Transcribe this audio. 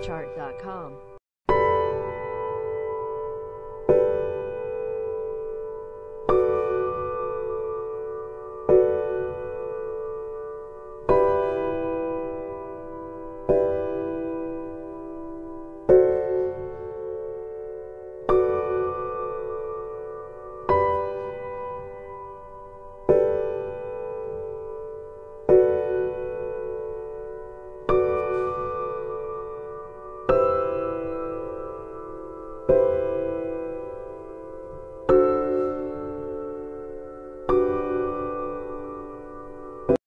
Chart.com